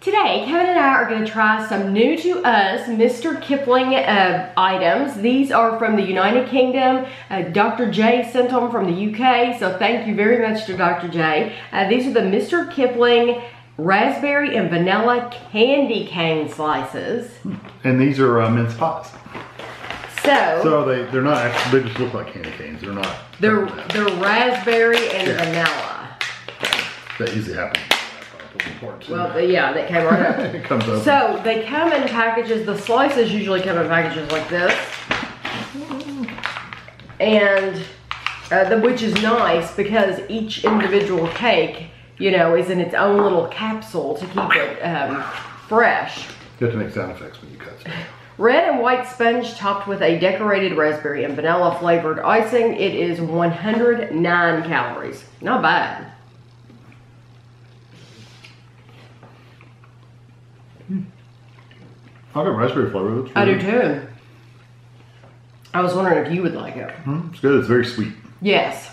Today, Kevin and I are going to try some new to us Mr. Kipling items. These are from the United Kingdom. Dr. J sent them from the UK, so thank you very much to Dr. J. These are the Mr. Kipling raspberry and vanilla candy cane slices. And these are mince pies. So they're not actually, they just look like candy canes. They're not. They're raspberry and vanilla. That usually happens. Well, yeah, that came right up. It comes over. So they come in packages. The slices usually come in packages like this, and which is nice because each individual cake, you know, is in its own little capsule to keep it fresh. You have to make sound effects when you cut stuff. Red and white sponge topped with a decorated raspberry and vanilla flavored icing. It is 109 calories. Not bad. I got raspberry flavor. Really, I do too. I was wondering if you would like it. It's good. It's very sweet. Yes,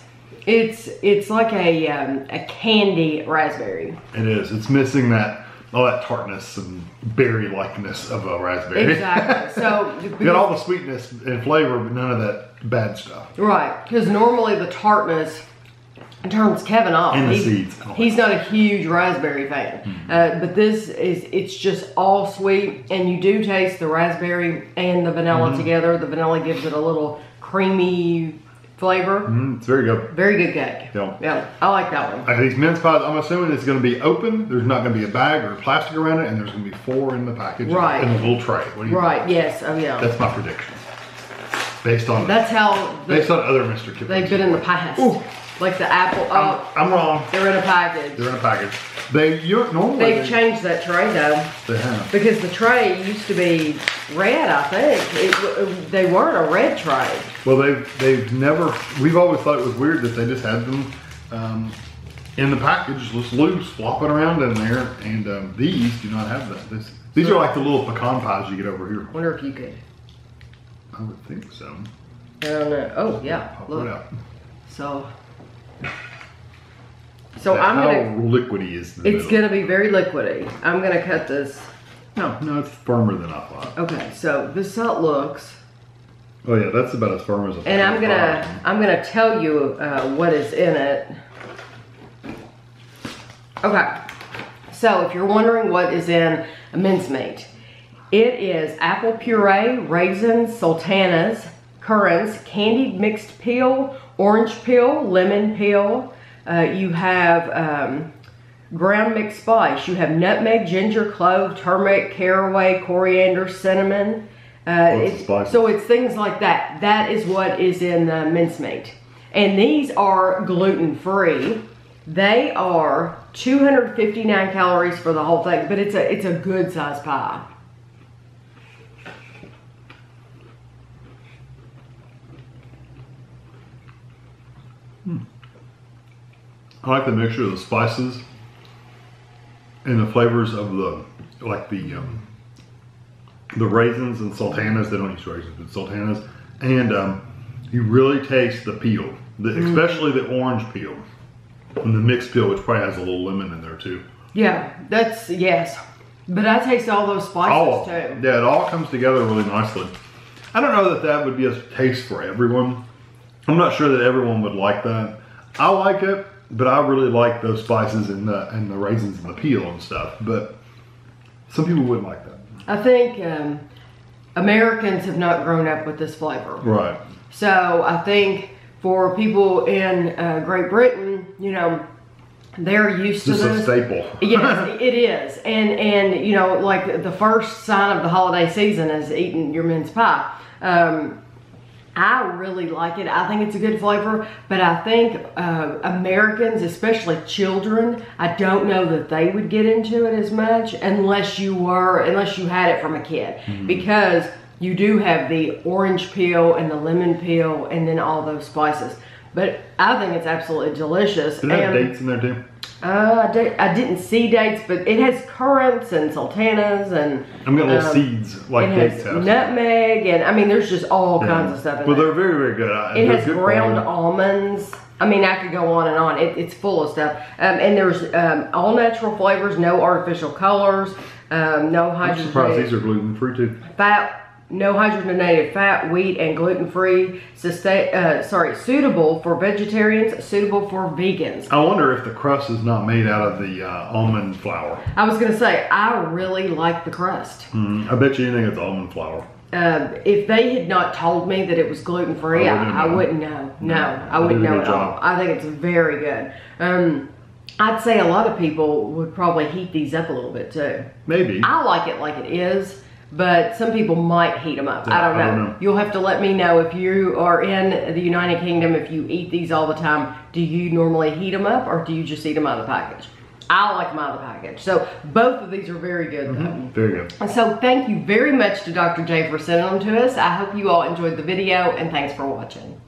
it's like a candy raspberry. It is. It's missing that all that tartness and berry likeness of a raspberry. Exactly. So you got all the sweetness and flavor, but none of that bad stuff. Right. Because normally the tartness turns Kevin off. And the seeds. He's not a huge raspberry fan. Mm-hmm. But this is, it's just all sweet, and you do taste the raspberry and the vanilla together. The vanilla gives it a little creamy flavor. It's very good. Very good cake. Yeah. Yeah, I like that one. These mince pies, I'm assuming it's going to be open. There's not going to be a bag or plastic around it, and there's going to be four in the package. Right. In a little tray. What do you think? Yes. Oh yeah. That's my prediction. Based on based on other Mr. Kipling. They've been in the past. Ooh. Like the apple. Oh, I'm wrong. They're in a package. They're in a package. They've changed that tray though. They have. Because the tray used to be red, I think. They weren't a red tray. Well, we've always thought it was weird that they just had them in the package, just loose, flopping around in there. And these do not have that. These are like the little pecan pies you get over here. I wonder if you could. I would think so. I don't know. Oh, yeah. Pop it out. So I'm gonna. How liquidy is this? It's gonna be very liquidy. I'm gonna cut this. No, it's firmer than I thought. Okay, so this is how it looks. Oh yeah, that's about as firm as I thought. And I'm gonna tell you what is in it. Okay, so if you're wondering what is in a mincemeat, it is apple puree, raisins, sultanas, currants, candied mixed peel, orange peel, lemon peel. You have ground mixed spice. You have nutmeg, ginger, clove, turmeric, caraway, coriander, cinnamon. So it's things like that. That is what is in the mincemeat. And these are gluten-free. They are 259 calories for the whole thing, but it's a good size pie. I like the mixture of the spices and the flavors of the raisins and sultanas. They don't use raisins, but sultanas. And you really taste the peel, especially the orange peel and the mixed peel, which probably has a little lemon in there too. Yeah, yes. But I taste all those spices too. Yeah, it all comes together really nicely. I don't know that would be a taste for everyone. I'm not sure that everyone would like that. I like it. But I really like those spices and the raisins and the peel and stuff. But some people wouldn't like that. I think Americans have not grown up with this flavor. Right. So I think for people in Great Britain, you know, they're used to this. It's a staple. Yes, it is. And you know, like the first sign of the holiday season is eating your mince pie. I really like it. I think it's a good flavor, but I think Americans, especially children, I don't know that they would get into it as much unless you had it from a kid, because you do have the orange peel and the lemon peel and then all those spices. But I think it's absolutely delicious. Do they have dates in there too? I didn't see dates, but it has currants and sultanas and I'm getting little seeds like dates. Nutmeg and I mean, there's just all kinds of stuff in there. Well, they're very, very good. It has ground almonds. I mean, I could go on and on. It's full of stuff. And there's all natural flavors, no artificial colors, no hydrogen. I'm surprised these are gluten-free too. No hydrogenated fat, wheat, and gluten-free. Suitable for vegetarians, suitable for vegans. I wonder if the crust is not made out of the almond flour. I was going to say, I really like the crust. I bet you anything it's almond flour. If they had not told me that it was gluten-free, I wouldn't know. No, I wouldn't know at all. I think it's very good. I'd say a lot of people would probably heat these up a little bit too. Maybe. I like it like it is. But some people might heat them up. Yeah, I don't know. You'll have to let me know if you are in the United Kingdom, if you eat these all the time, do you normally heat them up or do you just eat them out of the package? I like them out of the package. So both of these are very good though. Very good. So thank you very much to Dr. J for sending them to us. I hope you all enjoyed the video and thanks for watching.